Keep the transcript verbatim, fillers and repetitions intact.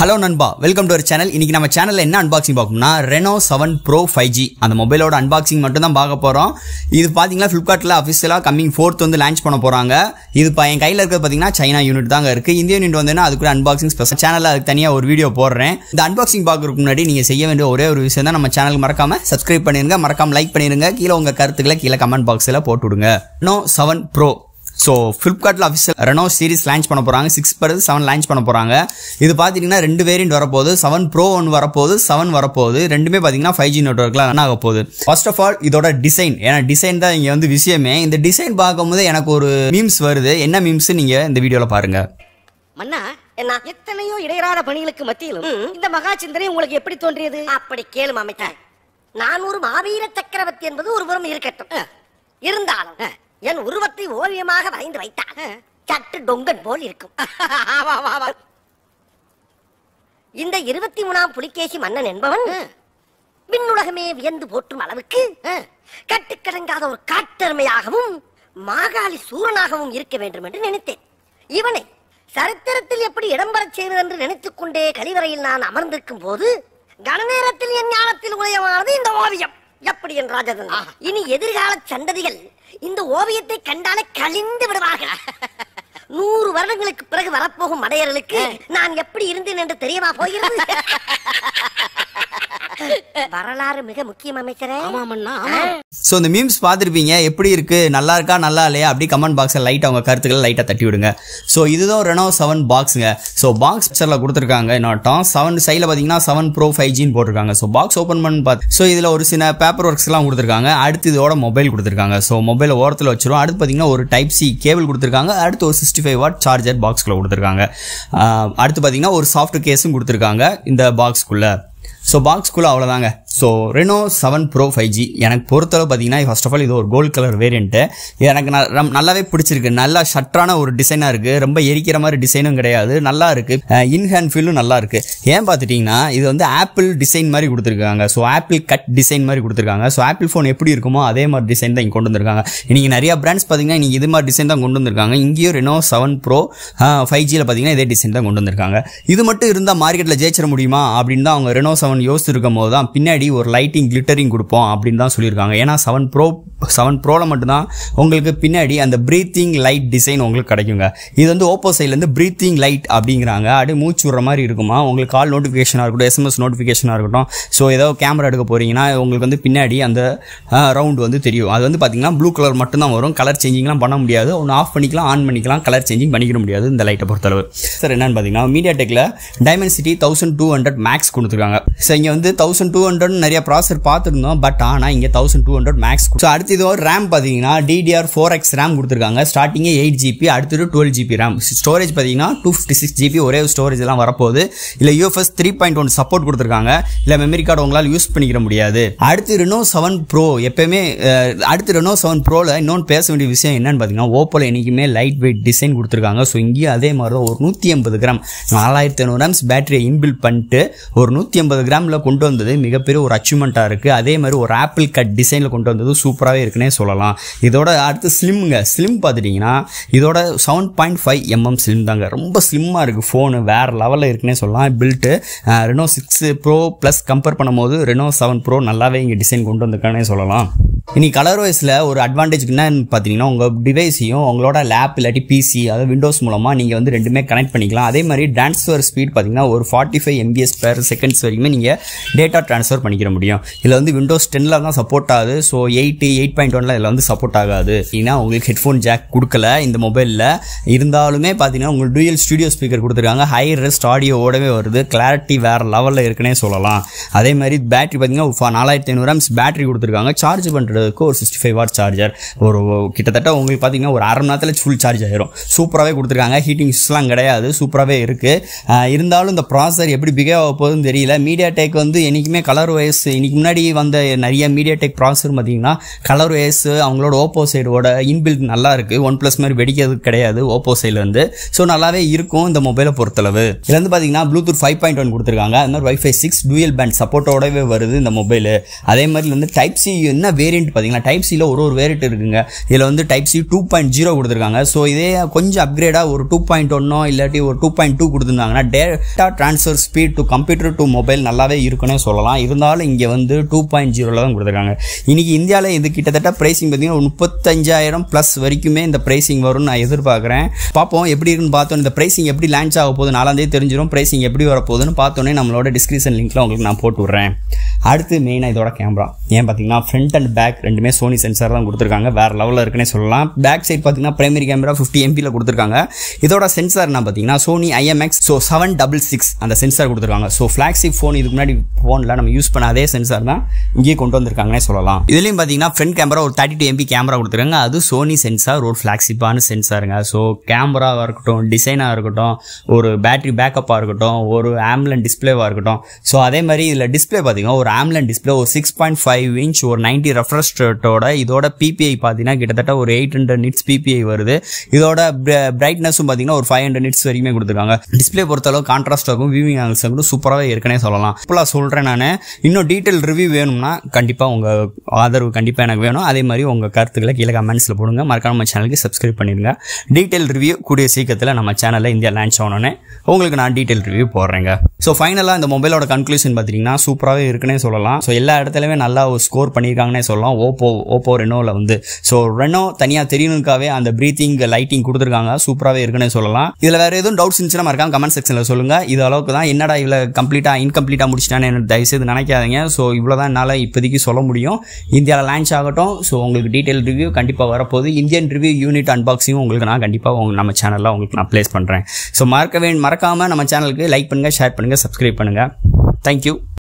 Hello நண்பா, welcome to our channel. இன்னைக்கு நம்ம சேனல்ல என்ன அன்பாக்சிங் பார்க்கணும்னா Reno seven pro five G அந்த மொபைலோட அன்பாக்சிங் மட்டும் தான் பார்க்க போகிறோம். இது பார்த்தீங்கன்னா ஃப்ளிப்கார்ட்டில் அஃபிஷியலாக கம்மிங் ஃபோர்த் வந்து லான்ச் பண்ண போகிறாங்க. இது இப்போ என் கையில் இருக்கிறது பார்த்தீங்கன்னா சைனா யூனிட் தாங்க இருக்குது. இந்திய யூனிட் வந்துன்னா அதுக்குள்ள அன்பாக்சிங் ஸ்பெஷல் சேனலில் அதுக்கு தனியாக ஒரு வீடியோ போடுறேன். இந்த அன்பாக்சிங் பார்க்குறதுக்கு முன்னாடி நீங்கள் செய்ய வேண்டிய ஒரே ஒரு விஷயம் தான், நம்ம சேனலுக்கு மறக்காமல் சப்ஸ்கிரைப் பண்ணிடுங்க, மறக்காமல் லைக் பண்ணிடுங்க, கீழே உங்கள் கருத்துக்களை கீழே கமெண்ட் பாக்ஸில் போட்டு விடுங்க. ரெனோ செவன் ப்ரோ ஸோ ஃப்ளிப்கார்ட்டில் அஃபிஷியல் ரெனோ சீரிஸ் லான்ச் பண்ண போகிறாங்க. சிக்ஸ் பிறகு செவன் லான்ச் பண்ண போகிறாங்க. இது பார்த்தீங்கன்னா ரெண்டு வேரியண்ட் வரப்போகுது. செவன் ப்ரோ ஒன்று வரப்போகுது, செவன் வரப்போகுது. ரெண்டுமே பார்த்தீங்கன்னா ஃபைவ் ஜி நெட்வொர்க்கில் ரன் ஆக போகுது. ஃபர்ஸ்ட் ஆஃப் ஆல் இதோட டிசைன், ஏன்னா டிசைன் தான் இங்கே வந்து விஷயமே. இந்த டிசைன் பார்க்கும்போது எனக்கு ஒரு மீம்ஸ் வருது. என்ன மீம்ஸ் நீங்கள் இந்த வீடியோவில் பாருங்கள். மன்னா எத்தனையோ இடையராத பணிகளுக்கு மத்தியிலும் இந்த மகா சிந்தனை உங்களுக்கு எப்படி தோன்றியது அப்படி கேளு மாமிட்டாய். நான் ஒரு மாவீர சக்கரவர்த்தி என்பது ஒரு புறம் இருக்கட்டும், இருந்தாலும் என் உருவத்தை ஓவியமாக வரைந்து வைத்தால் சட்டு டொங்கன் போல் இருக்கும். இந்த இருபத்தி மூணாம் புலிகேசி மன்னன் என்பவன் விண்ணுலகமே வியந்து போற்றும் அளவுக்கு கட்டுக்கடங்காத ஒரு காட்டெருமையாகவும் மாகாளி சூரனாகவும் இருக்க வேண்டும் என்று நினைத்தேன். இவனை சரித்திரத்தில் எப்படி இடம்பெறச் செய்வது என்று நினைத்துக் கொண்டே கழிவறையில் நான் அமர்ந்திருக்கும் போது கணநேரத்தில் என் ஞானத்தில் உதயமானது இந்த ஓவியம். எப்படி என் ராஜதன், இனி எதிர்கால சந்ததிகள் இந்த ஓவியத்தை கண்டாலே கழிந்து விடுவார்கள். நூறு வருடங்களுக்கு பிறகு வரப்போகும் மடையர்களுக்கு நான் எப்படி இருந்தேன் என்று தெரியுமா போகிறது? வரலாறு மிக முக்கியம் அமைச்சரே. சோ இந்த மீம்ஸ் பார்த்துருப்பீங்க, எப்படி இருக்கு, நல்லா இருக்கா, நல்லா இல்லையா அப்படி கமெண்ட் பாக்ஸில் லைட் அவங்க கருத்துக்களை லைட்டாக தட்டி விடுங்க. ஸோ இதுதான் ரெனோ செவன் பாக்ஸுங்க. ஸோ பாக்ஸ் பிக்சரில் கொடுத்துருக்காங்க. நாட்டம் செவன் சைடில் பார்த்தீங்கன்னா செவன் ப்ரோ ஃபைவ் ஜின்னு போட்டிருக்காங்க. ஸோ பாக்ஸ் ஓப்பன் பண்ணி பார்த்து ஸோ இதில் ஒரு சின்ன பேப்பர் ஒர்க்ஸ்லாம் கொடுத்துருக்காங்க. அடுத்து இதோட மொபைல் கொடுத்துருக்காங்க. ஸோ மொபைல் ஓரத்தில் வச்சிரும். அடுத்து பார்த்தீங்கன்னா ஒரு டைப் சி கேபிள் கொடுத்துருக்காங்க. அடுத்து ஒரு சிக்ஸ்டி ஃபைவ் வாட் சார்ஜர் பாக்ஸ்குள்ளே கொடுத்துருக்காங்க. அடுத்து பார்த்தீங்கன்னா ஒரு சாஃப்ட் கேஸும் கொடுத்துருக்காங்க இந்த பாக்ஸ்குள்ளே. ஸோ பாக்ஸ்குள்ளே அவ்வளோதாங்க. So Reno seven pro five G எனக்கு பொறுத்தளவு பார்த்தீங்கன்னா ஃபர்ஸ்ட் ஆஃப் ஆல் இது ஒரு கோல்டு கலர் வேரியண்ட்டு. எனக்கு நான் நல்லாவே பிடிச்சிருக்கு. நல்லா ஷட்டரான ஒரு டிசைனாக இருக்குது. ரொம்ப எரிக்கிற மாதிரி டிசைனும் கிடையாது, நல்லா இருக்குது. இன்ஹேண்ட் ஃபீலும் நல்லா இருக்குது. ஏன் பார்த்துட்டிங்கன்னா இது வந்து ஆப்பிள் டிசைன் மாதிரி கொடுத்துருக்காங்க. ஸோ ஆப்பிள் கட் டிசைன் மாதிரி கொடுத்துருக்காங்க. ஸோ ஆப்பிள் ஃபோன் எப்படி இருக்குமோ அதே மாதிரி டிசைன் தான் இங்கே கொண்டு வந்திருக்காங்க. இன்றைக்கி நிறையா பிராண்ட்ஸ் பார்த்தீங்கன்னா இன்றைக்கி இது மாதிரி டிசைன் தான் கொண்டு வந்திருக்காங்க. இங்கேயும் ரெனோ செவன் ப்ரோ ஃபைவ் ஜியில் பார்த்தீங்கன்னா இதே டிசைன் தான் கொண்டு வந்திருக்காங்க. இது மட்டும் இருந்தால் மார்க்கெட்டில் ஜெயிச்சிட முடியுமா அப்படின்னு தான் அவங்க ரெனோ செவன் யோசிச்சிருக்கும் போது தான் பின்னாடி ஒரு லைட்டிங் கிளிட்டரிங் கொடுப்போம் அப்படின்னு தான் சொல்லியிருக்காங்க. ஏன்னா செவன் ப்ரோ செவன் ப்ரோவில் மட்டும்தான் உங்களுக்கு பின்னாடி அந்த ப்ரீத்திங் லைட் டிசைன் உங்களுக்கு கிடைக்குங்க. இது வந்து ஓப்போ சைட்லேருந்து ப்ரீத்திங் லைட் அப்படிங்கிறாங்க. அப்படியே மூச்சு விடுற மாதிரி இருக்குமா உங்களுக்கு. கால் நோட்டிஃபிகேஷனாக இருக்கட்டும், எஸ்எம்எஸ் நோட்டிஃபிகேஷனாக இருக்கட்டும், ஸோ ஏதோ கேமரா எடுக்க போகிறீங்கன்னா உங்களுக்கு வந்து பின்னாடி அந்த ரவுண்டு வந்து தெரியும். அது வந்து பார்த்தீங்கன்னா ப்ளூ கலர் மட்டும்தான் வரும். கலர் சேஞ்சிங்லாம் பண்ண முடியாது. ஒன்று ஆஃப் பண்ணிக்கலாம், ஆன் பண்ணிக்கலாம், கலர் சேஞ்சிங் பண்ணிக்கிற முடியாது இந்த லைட்டை பொறுத்தளவு. சார் என்னென்னு பார்த்தீங்கன்னா மீடியா டெக்கில் Dimensity thousand two hundred max கொடுத்துருக்காங்க. ஸோ இங்கே வந்து தௌசண்ட் டூ ஹண்ட்ரட் நிறைய ப்ராசர் பார்த்துருந்தோம், பட் ஆனால் இங்கே thousand two hundred max. So அடுத்து இது ஒரு ரேம் பார்த்தீங்கன்னா டிடிஆர் ஃபோர் எக்ஸ் ரேம் கொடுத்துருக்காங்க. ஸ்டார்டிங்கே எயிட் ஜிபி, அடுத்தது டுவெல் ஜிபி ரேம். ஸ்டோரேஜ் பார்த்தீங்கன்னா டூ ஃபிஃப்டி சிக்ஸ் ஜிபி ஒரே ஸ்டோரேஜ் எல்லாம் வரப்போகுது. இல்லை UFS three point one support கொடுத்துருக்காங்க. இல்லை மெமரி கார்டு உங்களால் யூஸ் பண்ணிக்கிற முடியாது. அடுத்து ரெனோ செவன் ப்ரோ எப்பயுமே அடுத்து ரெனோ செவன் ப்ரோவில் இன்னொன்று பேச வேண்டிய விஷயம் என்னன்னு பார்த்தீங்கன்னா ஓப்போவில் என்றைக்குமே லைட் வெயிட் டிசைன் கொடுத்துருக்காங்க. ஸோ இங்கேயும் அதே மாதிரி தான் ஒரு நூற்றி எண்பது கிராம் நாலாயிரத்தி ஐநூறு கிராம்ஸ் பேட்டரியை இன்பில் பண்ணிட்டு ஒரு நூற்றி எண்பது கிராமில் கொண்டு வந்தது மிகப்பெரிய ஒரு அச்சீவ்மெண்ட்டாக இருக்குது. அதே மாதிரி ஒரு ஆப்பிள் கட் டிசைனில் கொண்டு வந்தது சூப்பராகவே இருக்குன்னே சொல்லலாம். இதோட அடுத்து ஸ்லிம்ங்க. ஸ்லிம் பார்த்துட்டிங்கன்னா இதோட seven point five mm slim தாங்க. ரொம்ப ஸ்லிம்மாக இருக்குது ஃபோனு, வேறு லெவலில் இருக்குன்னே சொல்லலாம். Build Reno six pro plus compare பண்ணும்போது ரெனோ செவன் ப்ரோ நல்லாவே இங்கே டிசைன் கொண்டு வந்திருக்கானே சொல்லலாம். இனி கலர் வைஸில் ஒரு அட்வான்டேஜ் என்னன்னு பார்த்தீங்கன்னா உங்கள் டிவைஸையும் உங்களோட லேப் இல்லாட்டி பிசி அதாவது விண்டோஸ் மூலமாக நீங்கள் வந்து ரெண்டுமே கனெக்ட் பண்ணிக்கலாம். அதே மாதிரி ட்ரான்ஸ்ஃபர் ஸ்பீட் பார்த்தீங்கன்னா ஒரு forty five MBPS per seconds வரைக்குமே நீங்கள் டேட்டா ட்ரான்ஸ்ஃபர் பண்ணிக்கிற முடியும். இதில் வந்து விண்டோஸ் டென்னில் தான் சப்போர்ட் ஆகுது. ஸோ எயிட்டு எயிட் பாயிண்ட் ஒன்ல இதில் வந்து சப்போர்ட் ஆகாது. ஏன்னா உங்களுக்கு ஹெட்ஃபோன் ஜாக் கொடுக்கல இந்த மொபைலில். இருந்தாலுமே பார்த்தீங்கன்னா உங்களுக்கு டூயல் ஸ்டுடியோ ஸ்பீக்கர் கொடுத்துருக்காங்க. ஹை ரெஸ்ட் ஆடியோவோடவே வருது. கிளாரிட்டி வேறு லெவலில் இருக்குன்னே சொல்லலாம். அதே மாதிரி பேட்டரி பார்த்தீங்கன்னா நாலாயிரத்தி ஐநூறு ஆம்ஸ் பேட்டரி கொடுத்துருக்காங்க. சார்ஜ் பண்ணுறது ஒரு சிக்ஸ்டி ஃபைவ் வாட் சார்ஜர். ஒரு கிட்டத்தட்ட உங்களுக்கு பார்த்தீங்கன்னா ஒரு அரை மணி நேரத்தில் ஃபுல் சார்ஜ் ஆயிரும். சூப்பராகவே கொடுத்துருக்காங்க. ஹீட்டிங்ஸ்லாம் கிடையாது, சூப்பராகவே இருக்குது. இருந்தாலும் இந்த ப்ராசர் எப்படி பிகேவ் ஆக போகுதுன்னு தெரியல. மீடியா MediaTek வந்து என்னைக்குமே கலர் ஒய்ஸ் இன்னைக்கு முன்னாடி வந்த நிறைய MediaTek ப்ராசஸர் பார்த்தீங்கன்னா கலர் ஒய்ஸ் அவங்களோட ஓப்போ சைடோட இன்பில்ட் நல்லா இருக்கு. ஒன் பிளஸ் மாதிரி வெடிக்கிறது கிடையாது ஓப்போ சைடில் வந்து. ஸோ நல்லாவே இருக்கும் இந்த மொபைலை பொறுத்தளவு. இதில் வந்து பார்த்தீங்கன்னா ப்ளூடூத் ஃபைவ் பாயிண்ட் ஒன் கொடுத்துருக்காங்க. அது மாதிரி வைஃபை சிக்ஸ் டூயல் பேண்ட் சப்போர்ட்டோடவே வருது இந்த மொபைல். அதே மாதிரி வந்து டைப் சி என்ன வேரியன்ட் பார்த்தீங்கன்னா டைப் சியில் ஒரு ஒரு வேரியன்ட் இருக்குங்க. இதில் வந்து type C two point zero கொடுத்துருக்காங்க. ஸோ இதே கொஞ்சம் அப்கிரேடாக ஒரு டூ பாயிண்ட் ஒன்னோ இல்லாட்டி ஒரு டூ பாயிண்ட் டூ கொடுத்துருந்தாங்கன்னா data transfer speed to computer to mobile நல்லாவே இருக்குன்னு சொல்லலாம். இருந்தாலும் இங்கே வந்து டூ பாயிண்ட் ஜீரோவில் தான் கொடுத்துருக்காங்க. இன்றைக்கி இந்தியாவில் இது கிட்டத்தட்ட ப்ரைஸிங் பார்த்தீங்கன்னா ஒரு முப்பத்தஞ்சாயிரம் ப்ளஸ் வரைக்குமே இந்த ப்ரைஸிங் வரும்னு நான் எதிர்பார்க்குறேன். பார்ப்போம் எப்படி இருக்குன்னு பார்த்தோம். இந்த ப்ரைஸிங் எப்படி லான்ச் ஆக போகுது நாலாந்தேதி தெரிஞ்சிடும். ப்ரைஸிங் எப்படி வரப்போகுதுன்னு பார்த்தோன்னே நம்மளோட டிஸ்கிரிப்ஷன் லிங்க்கில் உங்களுக்கு நான் போட்டு விட்றேன். அடுத்து மெயினாக இதோட கேமரா ஏன் பார்த்தீங்கன்னா ஃப்ரண்ட் அண்ட் பேக் ரெண்டுமே சோனி சென்சார் தான் கொடுத்துருக்காங்க. வேறு லெவலில் இருக்குன்னே சொல்லலாம். பேக் சைட் பார்த்தீங்கன்னா பிரைமரி கேமரா ஃபிஃப்டி எம்பியில் கொடுத்துருக்காங்க. இதோட சென்சார் நான் பார்த்தீங்கன்னா Sony IMX so seven double six அந்த சென்சார் கொடுத்துருக்காங்க. ஸோ ஃப்ளாக்ஷிப் ஃபோன் இதுக்கு முன்னாடி ஃபோனில் நம்ம யூஸ் பண்ண அதே சென்சார் தான் இங்கேயே கொண்டு வந்திருக்காங்கன்னே சொல்லலாம். இதுலேயும் பார்த்தீங்கன்னா ஃப்ரண்ட் கேமரா ஒரு தேர்ட்டி டூ எம்பி கேமரா கொடுத்துருக்காங்க. அது சோனி சென்சார் ஒரு ஃப்ளாக்ஷிப்பான சென்சாருங்க. ஸோ கேமராவாக இருக்கட்டும், டிசைனாக இருக்கட்டும், ஒரு பேட்டரி பேக்கப்பாக இருக்கட்டும், ஒரு ஆம்லன் டிஸ்பிளேவாக இருக்கட்டும். ஸோ அதே மாதிரி இதில் டிஸ்பிளே பார்த்தீங்கன்னா ஒரு ஆம்லன் டிஸ்பிளே ஒரு சிக்ஸ் பாயிண்ட் ஃபைவ் இன்ச் ஒரு நைன்டி ரெஃப்ரெஷ் ரேட்டோட இதோட பிபிஐ பார்த்தீங்கன்னா கிட்டத்தட்ட ஒரு எயிட் ஹண்ட்ரட் நிட்ஸ் பிபிஐ வருது. இதோட பிரைட்னஸும் பார்த்தீங்கன்னா ஒரு ஃபைவ் ஹண்ட்ரட் நிட்ஸ் வரைக்குமே கொடுத்துருக்காங்க. டிஸ்பிளே பொறுத்தளவு கான்ட்ராஸ்டாகவும் வியூவிங் ஆங்கிள்ஸ் கூட சூப்பராகவே இருக்குன்னே சொல்லலாம். இப்போலாம் சொல்கிறேன் நான். இன்னும் டீட்டெயில் ரிவ்யூ வேணும்னா கண்டிப்பாக உங்கள் ஆதரவு கண்டிப்பாக எனக்கு வேணும். அதே மாதிரி உங்கள் கருத்துக்களை கீழே கமெண்ட்ஸில் போடுங்க. மறக்காம நம்ம சேனலுக்கு சப்ஸ்கிரைப் பண்ணிடுங்க. டீட்டெயில் ரிவ்யூ கூடிய சீக்கிரத்தில் நம்ம சேனலில் இந்தியா லான்ச் ஆனோன்னே உங்களுக்கு நான் டீட்டெயில் ரிவ்யூ போடுறேங்க. ஸோ ஃபைனலாக இந்த மொபைலோட கன்க்ளூஷன் பார்த்தீங்கன்னா சூப்பராகவே இருக்குன்னே சொல்லலாம். ஸோ எல்லா இடத்துலையுமே நல்லா ஸ்கோர் பண்ணியிருக்காங்கன்னே சொல்லலாம். ஓப்போ ஓப்போ ரெனோவில் வந்து ஸோ ரெனோ தனியாக தெரியணுக்காகவே அந்த பிரீத்திங் லைட்டிங் கொடுத்துருக்காங்க. சூப்பராகவே இருக்குன்னே சொல்லலாம். இதில் வேறு எதுவும் டவுட்ஸ் இருந்துச்சுன்னா மறக்காம கமெண்ட் செக்ஷனில் சொல்லுங்கள். இது அளவுக்கு தான் என்னடா இவ்வளோ கம்ப்ளீட்டாக இன்கம்ப்ளீட்டாக முடிச்சிட்டானே தயவுசெய்து நினைக்காதீங்க. ஸோ இவ்வளோ தான் என்னால் இப்போதைக்கு சொல்ல முடியும். இந்தியாவில் லான்ச் ஆகட்டும். ஸோ உங்களுக்கு டீட்டெயில் ரிவ்யூ கண்டிப்பாக வரப்போது. இந்தியன் ரிவ்யூ யூனிட் அன்பாக்சிங்கும் உங்களுக்கு நான் கண்டிப்பாக உங்கள் நம்ம சேனலில் உங்களுக்கு நான் ப்ளேஸ் பண்ணுறேன். ஸோ மறக்க வேண் மறக்காமல் நம்ம சேனலுக்கு லைக் பண்ணுங்கள், ஷேர் பண்ணுங்கள், சப்ஸ்கிரைப் பண்ணுங்கள். தேங்க்யூ.